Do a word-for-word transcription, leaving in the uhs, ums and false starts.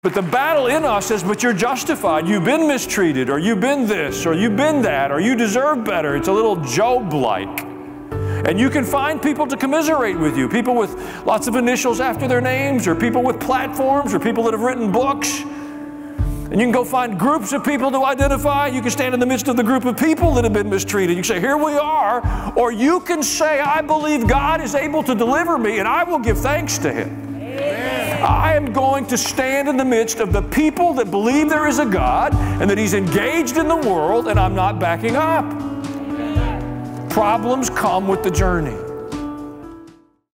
But the battle in us says, but you're justified. You've been mistreated, or you've been this, or you've been that, or you deserve better. It's a little Job-like. And you can find people to commiserate with you, people with lots of initials after their names, or people with platforms, or people that have written books. And you can go find groups of people to identify. You can stand in the midst of the group of people that have been mistreated. You can say, here we are. Or you can say, I believe God is able to deliver me, and I will give thanks to Him. I am going to stand in the midst of the people that believe there is a God and that He's engaged in the world, and I'm not backing up. Problems come with the journey.